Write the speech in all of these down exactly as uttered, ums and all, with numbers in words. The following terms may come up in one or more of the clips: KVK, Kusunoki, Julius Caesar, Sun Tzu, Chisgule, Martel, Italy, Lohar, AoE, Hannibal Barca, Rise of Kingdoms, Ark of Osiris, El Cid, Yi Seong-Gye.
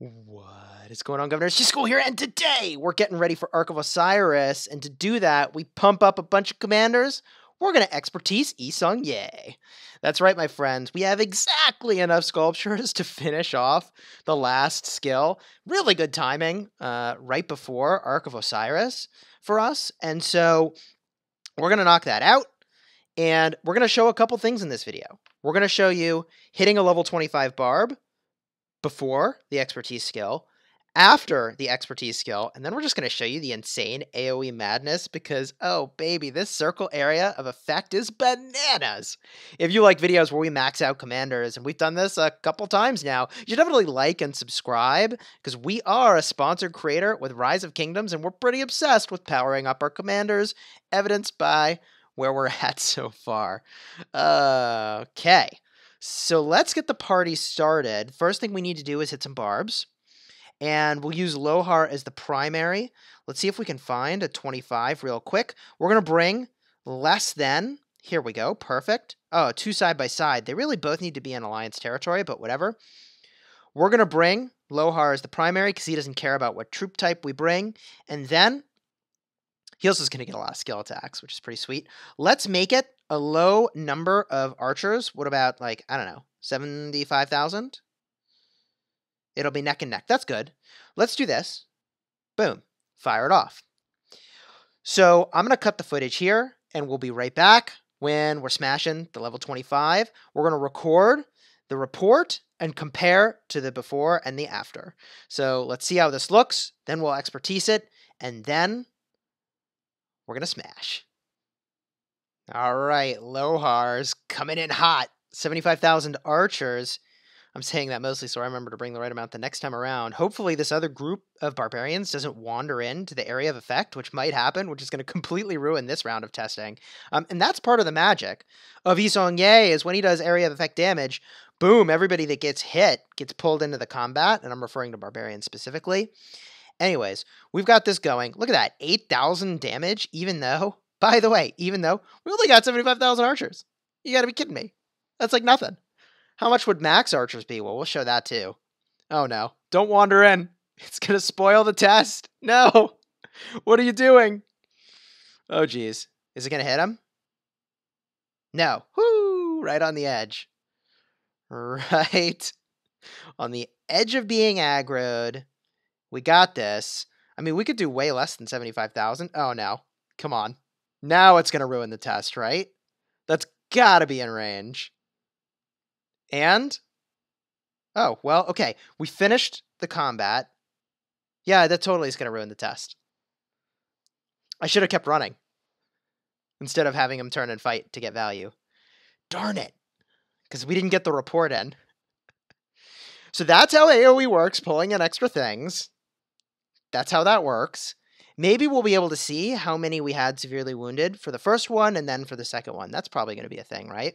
What is going on, Governor? It's Chisgule here, and today we're getting ready for Ark of Osiris, and to do that, we pump up a bunch of commanders. We're going to expertise Yi Seong-Gye. That's right, my friends. We have exactly enough sculptures to finish off the last skill. Really good timing uh, right before Ark of Osiris for us, and so we're going to knock that out, and we're going to show a couple things in this video. We're going to show you hitting a level twenty-five barb, before the expertise skill, after the expertise skill, and then we're just going to show you the insane AoE madness because, oh baby, this circle area of effect is bananas. If you like videos where we max out commanders, and we've done this a couple times now, you should definitely like and subscribe because we are a sponsored creator with Rise of Kingdoms, and we're pretty obsessed with powering up our commanders, evidenced by where we're at so far. Uh, okay. So let's get the party started. First thing we need to do is hit some barbs. And we'll use Lohar as the primary. Let's see if we can find a twenty-five real quick. We're going to bring less than. Here we go. Perfect. Oh, two side by side. They really both need to be in alliance territory, but whatever. We're going to bring Lohar as the primary because he doesn't care about what troop type we bring. And then he also is going to get a lot of skill attacks, which is pretty sweet. Let's make it a low number of archers. What about, like, I don't know, seventy-five thousand? It'll be neck and neck. That's good. Let's do this. Boom. Fire it off. So I'm going to cut the footage here, and we'll be right back when we're smashing the level twenty-five. We're going to record the report and compare to the before and the after. So let's see how this looks. Then we'll expertise it, and then we're going to smash. All right, Lohar's coming in hot. seventy-five thousand archers. I'm saying that mostly so I remember to bring the right amount the next time around. Hopefully this other group of barbarians doesn't wander into the area of effect, which might happen, which is going to completely ruin this round of testing. Um, and that's part of the magic of Yi Seong-Gye is when he does area of effect damage, boom, everybody that gets hit gets pulled into the combat, and I'm referring to barbarians specifically. Anyways, we've got this going. Look at that, eight thousand damage, even though, by the way, even though we only got seventy-five thousand archers. You gotta be kidding me. That's like nothing. How much would max archers be? Well, we'll show that too. Oh no, don't wander in. It's gonna spoil the test. No, what are you doing? Oh geez, is it gonna hit him? No, whoo, right on the edge. Right on the edge of being aggroed. We got this. I mean, we could do way less than seventy-five thousand. Oh, no. Come on. Now it's going to ruin the test, right? That's got to be in range. And? Oh, well, okay. We finished the combat. Yeah, that totally is going to ruin the test. I should have kept running instead of having him turn and fight to get value. Darn it. Because we didn't get the report in. So that's how AoE works, pulling in extra things. That's how that works. Maybe we'll be able to see how many we had severely wounded for the first one and then for the second one. That's probably going to be a thing, right?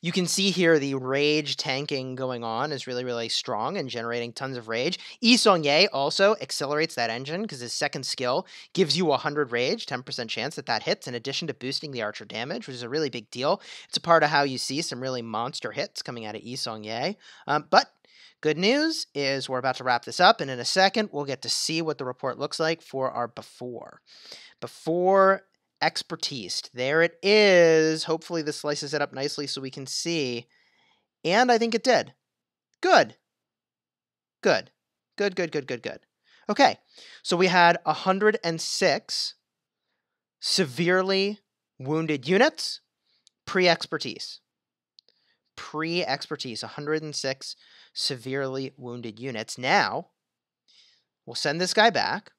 You can see here the rage tanking going on is really, really strong and generating tons of rage. Yi Seong-Gye also accelerates that engine because his second skill gives you one hundred rage, ten percent chance that that hits, in addition to boosting the archer damage, which is a really big deal. It's a part of how you see some really monster hits coming out of Yi Seong-Gye. Um, but good news is we're about to wrap this up, and in a second, we'll get to see what the report looks like for our before. Before... expertise. There it is. Hopefully this slices it up nicely so we can see. And I think it did. Good. Good. Good, good, good, good, good. Okay. So we had one hundred six severely wounded units pre-expertise. Pre-expertise. one hundred six severely wounded units. Now, we'll send this guy back.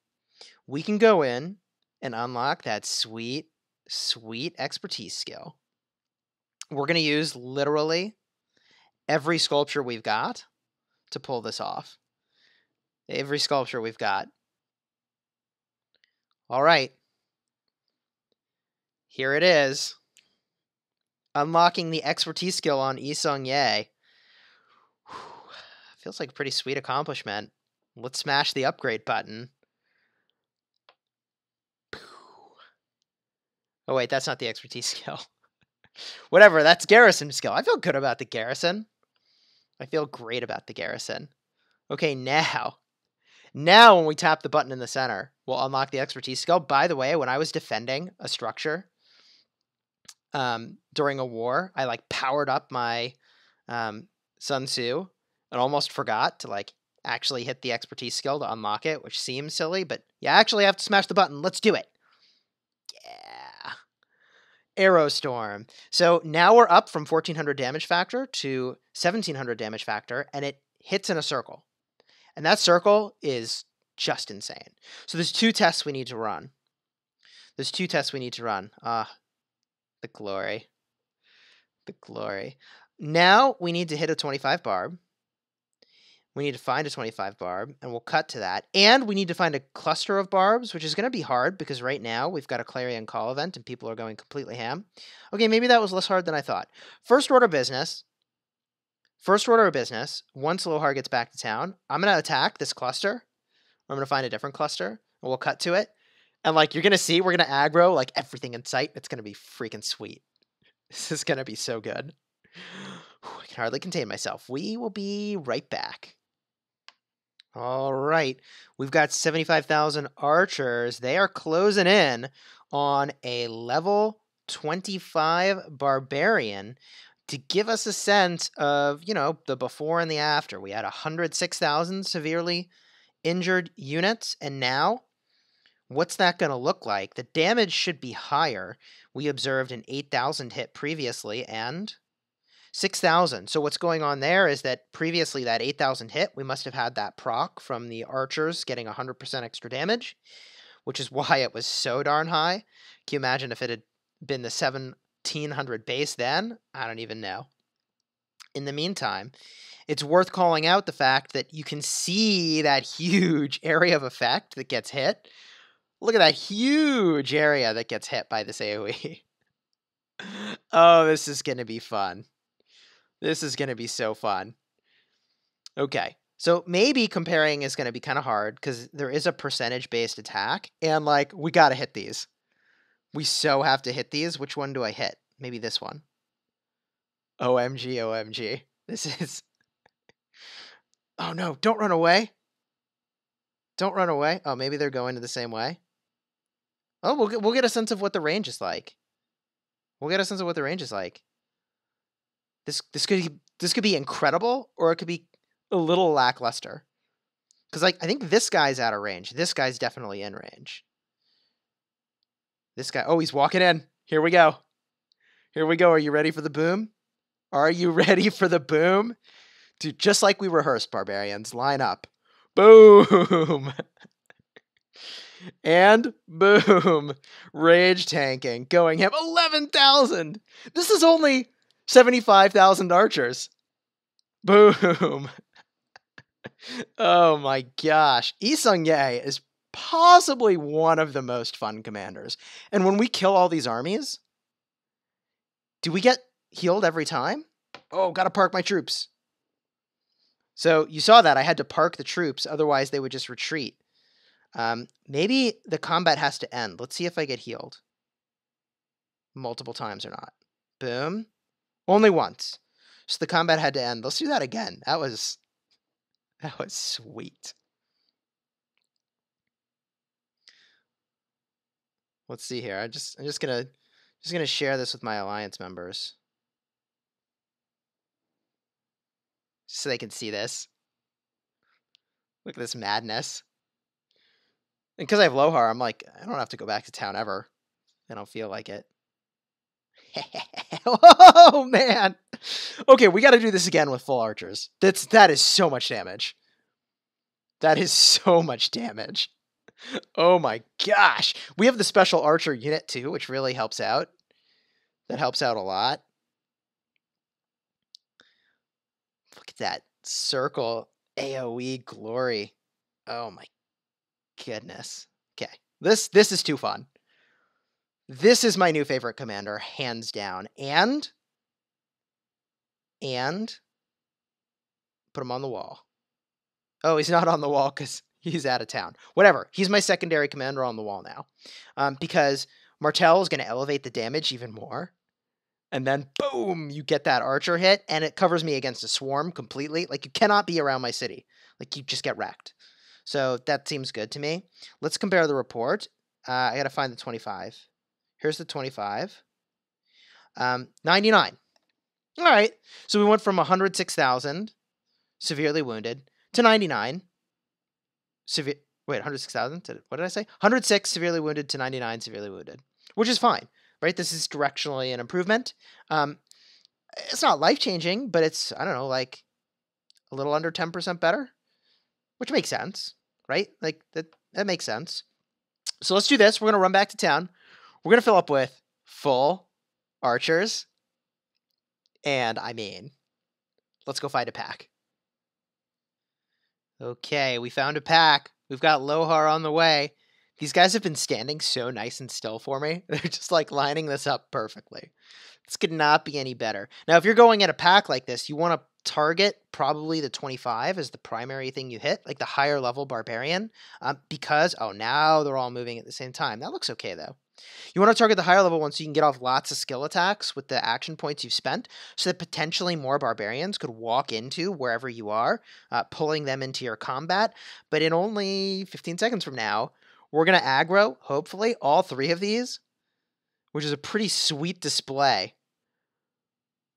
We can go in and unlock that sweet, sweet expertise skill. We're going to use literally every sculpture we've got to pull this off. Every sculpture we've got. All right. Here it is. Unlocking the expertise skill on Yi Seong-Gye. Feels like a pretty sweet accomplishment. Let's smash the upgrade button. Oh, wait, that's not the expertise skill. Whatever, that's garrison skill. I feel good about the garrison. I feel great about the garrison. Okay, now. Now when we tap the button in the center, we'll unlock the expertise skill. By the way, when I was defending a structure um, during a war, I like powered up my um, Sun Tzu and almost forgot to like actually hit the expertise skill to unlock it, which seems silly, but you actually have to smash the button. Let's do it. Yeah. Arrowstorm. So now we're up from fourteen hundred damage factor to seventeen hundred damage factor, and it hits in a circle. And that circle is just insane. So there's two tests we need to run. There's two tests we need to run. Ah, the glory. The glory. Now we need to hit a twenty-five barb. We need to find a twenty-five barb, and we'll cut to that. And we need to find a cluster of barbs, which is going to be hard because right now we've got a Clarion Call event and people are going completely ham. Okay, maybe that was less hard than I thought. First order of business. First order of business, once Lohar gets back to town, I'm going to attack this cluster. I'm going to find a different cluster, and we'll cut to it. And, like, you're going to see, we're going to aggro, like, everything in sight. It's going to be freaking sweet. This is going to be so good. Whew, I can hardly contain myself. We will be right back. All right. We've got seventy-five thousand archers. They are closing in on a level twenty-five barbarian. To give us a sense of, you know, the before and the after. We had one hundred six thousand severely injured units. And now, what's that going to look like? The damage should be higher. We observed an eight thousand hit previously and six thousand. So what's going on there is that previously that eight thousand hit, we must have had that proc from the archers getting one hundred percent extra damage, which is why it was so darn high. Can you imagine if it had been the seven hundred base then? I don't even know. In the meantime, it's worth calling out the fact that you can see that huge area of effect that gets hit. Look at that huge area that gets hit by this AoE. Oh, this is going to be fun. This is going to be so fun. Okay, so maybe comparing is going to be kind of hard because there is a percentage-based attack, and, like, we got to hit these. We so have to hit these. Which one do I hit? Maybe this one. O M G, O M G. This is... Oh, no. Don't run away. Don't run away. Oh, maybe they're going to the same way. Oh, we'll get, we'll get a sense of what the range is like. We'll get a sense of what the range is like. This this could, this could be incredible, or it could be a little lackluster. Because, like, I think this guy's out of range. This guy's definitely in range. This guy, oh, he's walking in. Here we go. Here we go. Are you ready for the boom? Are you ready for the boom? Dude, just like we rehearsed, barbarians, line up. Boom. And boom. Rage tanking. Going him. eleven thousand. This is only seventy-five thousand archers. Boom. Oh my gosh. Yi Seong-Gye is possibly one of the most fun commanders. And when we kill all these armies, do we get healed every time? Oh, gotta park my troops. So you saw that I had to park the troops, otherwise they would just retreat. Um, maybe the combat has to end. Let's see if I get healed multiple times or not. Boom. Only once. So the combat had to end. Let's do that again. That was, that was sweet. Let's see here. I just I'm just gonna just gonna share this with my alliance members so they can see this. Look at this madness. And because I have Lohar, I'm like, I don't have to go back to town ever. I don't feel like it. Oh man. Okay, we got to do this again with full archers. That's that is so much damage. That is so much damage. Oh my gosh. We have the special archer unit too, which really helps out. That helps out a lot. Look at that circle AoE glory. Oh my goodness. Okay. This this is too fun. This is my new favorite commander, hands down. And and put him on the wall. Oh, he's not on the wall because he's out of town. Whatever. He's my secondary commander on the wall now. Um, because Martel is going to elevate the damage even more. And then, boom, you get that archer hit, and it covers me against a swarm completely. Like, you cannot be around my city. Like, you just get wrecked. So that seems good to me. Let's compare the report. Uh, I got to find the twenty-five. Here's the twenty-five. Um, ninety-nine. All right. So we went from one hundred six thousand severely wounded to ninety-nine. Severe. Wait, one hundred six thousand? What did I say? one hundred six severely wounded to ninety-nine severely wounded, which is fine, right? This is directionally an improvement. Um, it's not life-changing, but it's, I don't know, like a little under ten percent better, which makes sense, right? Like that, that makes sense. So let's do this. We're going to run back to town. We're going to fill up with full archers. And I mean, let's go find a pack. Okay, we found a pack. We've got Lohar on the way. These guys have been standing so nice and still for me. They're just like lining this up perfectly. This could not be any better. Now, if you're going at a pack like this, you want to target probably the twenty-five as the primary thing you hit, like the higher level barbarian, um, because, oh, now they're all moving at the same time. That looks okay, though. You want to target the higher level one so you can get off lots of skill attacks with the action points you've spent so that potentially more barbarians could walk into wherever you are, uh, pulling them into your combat. But in only fifteen seconds from now, we're going to aggro, hopefully, all three of these, which is a pretty sweet display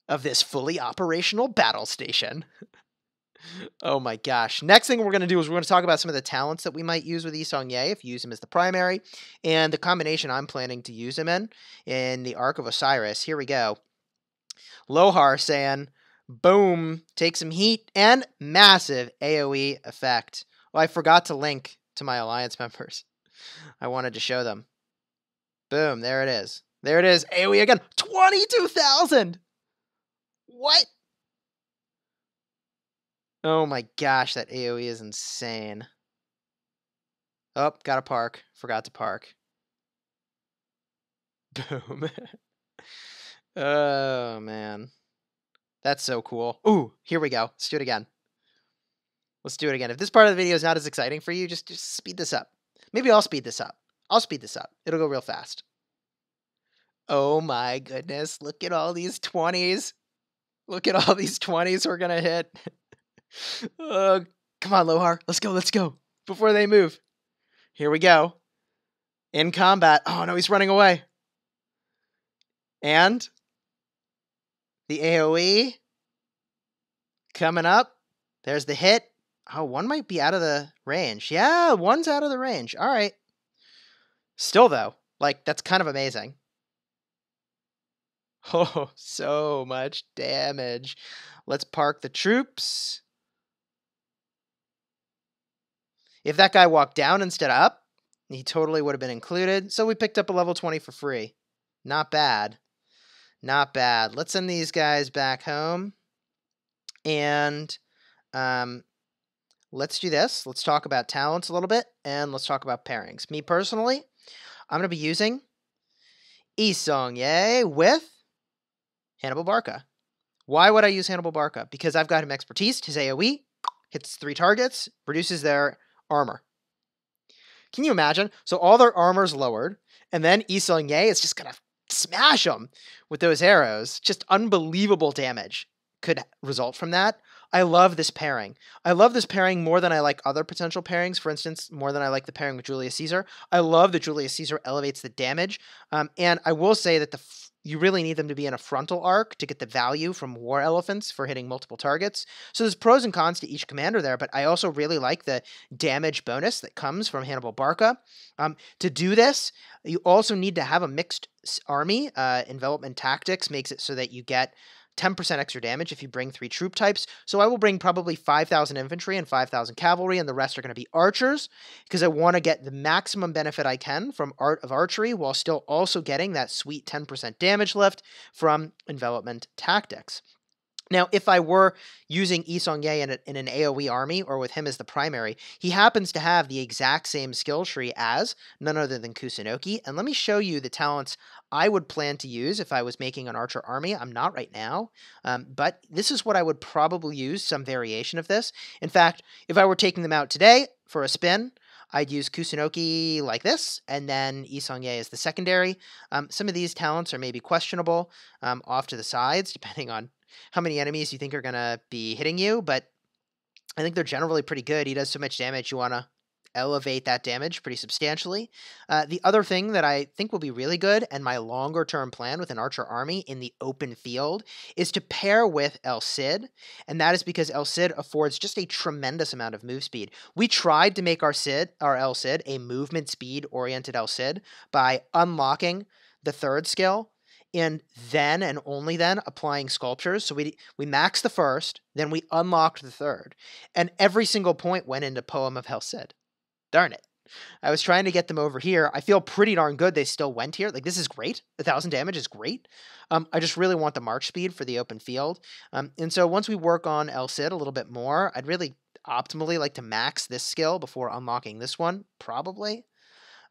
of this fully operational battle station. Oh my gosh. Next thing we're going to do is we're going to talk about some of the talents that we might use with Yi Seong-Gye if you use him as the primary, and the combination I'm planning to use him in, in the Ark of Osiris. Here we go. Lohar saying, boom, take some heat, and massive AoE effect. Oh, I forgot to link to my alliance members. I wanted to show them. Boom, there it is. There it is. AoE again. twenty-two thousand! What? Oh my gosh, that AoE is insane. Oh, gotta park. Forgot to park. Boom. Oh, man. That's so cool. Ooh, here we go. Let's do it again. Let's do it again. If this part of the video is not as exciting for you, just, just speed this up. Maybe I'll speed this up. I'll speed this up. It'll go real fast. Oh my goodness. Look at all these twenties. Look at all these twenties we're gonna hit. Uh, come on, Lohar. Let's go, let's go. Before they move. Here we go. In combat. Oh, no, he's running away. And the AoE coming up. There's the hit. Oh, one might be out of the range. Yeah, one's out of the range. All right. Still, though, like, that's kind of amazing. Oh, so much damage. Let's park the troops. If that guy walked down instead of up, he totally would have been included. So we picked up a level twenty for free. Not bad. Not bad. Let's send these guys back home. And um, let's do this. Let's talk about talents a little bit. And let's talk about pairings. Me personally, I'm going to be using Yi Seong-Gye with Hannibal Barca. Why would I use Hannibal Barca? Because I've got him expertise. His AoE hits three targets, reduces their armor. Can you imagine? So all their armor's lowered, and then Yi Seong-Gye is just going to smash them with those arrows. Just unbelievable damage could result from that. I love this pairing. I love this pairing more than I like other potential pairings. For instance, more than I like the pairing with Julius Caesar. I love that Julius Caesar elevates the damage. Um, and I will say that the f you really need them to be in a frontal arc to get the value from war elephants for hitting multiple targets. So there's pros and cons to each commander there, but I also really like the damage bonus that comes from Hannibal Barca. Um, to do this, you also need to have a mixed army. Uh, envelopment tactics makes it so that you get ten percent extra damage if you bring three troop types. So I will bring probably five thousand infantry and five thousand cavalry, and the rest are going to be archers, because I want to get the maximum benefit I can from Art of Archery while still also getting that sweet ten percent damage lift from envelopment tactics. Now, if I were using Yi Seong-Gye in, in an AoE army, or with him as the primary, he happens to have the exact same skill tree as none other than Kusunoki. And let me show you the talents I would plan to use if I was making an archer army. I'm not right now, um, but this is what I would probably use, some variation of this. In fact, if I were taking them out today for a spin, I'd use Kusunoki like this, and then Yi Seong-Gye is the secondary. Um, some of these talents are maybe questionable um, off to the sides, depending on how many enemies you think are going to be hitting you, but I think they're generally pretty good. He does so much damage, you want to elevate that damage pretty substantially. Uh, the other thing that I think will be really good, and my longer-term plan with an archer army in the open field, is to pair with El Cid, and that is because El Cid affords just a tremendous amount of move speed. We tried to make our Cid, our El Cid, a movement speed-oriented El Cid by unlocking the third skill, and then and only then applying sculptures. So we we maxed the first, then we unlocked the third, and every single point went into Poem of El Cid. Darn it. I was trying to get them over here. I feel pretty darn good they still went here. Like, this is great. A thousand damage is great. Um, I just really want the march speed for the open field. Um, and so once we work on El Cid a little bit more, I'd really optimally like to max this skill before unlocking this one, probably.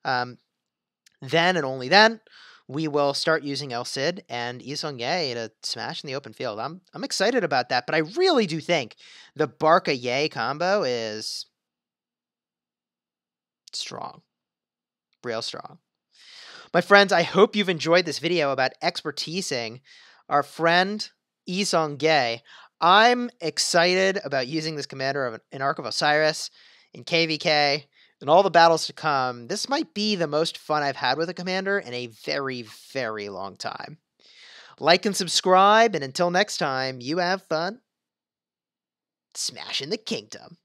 Um, then and only then, we will start using El Cid and Yi Seong-Gye to smash in the open field. I'm I'm excited about that, but I really do think the Barca-Gye combo is strong. Real strong. My friends, I hope you've enjoyed this video about expertising our friend Yi Seong-Gye. I'm excited about using this commander of an Ark of Osiris in K V K. In all the battles to come, this might be the most fun I've had with a commander in a very, very long time. Like and subscribe, and until next time, you have fun smashing the kingdom.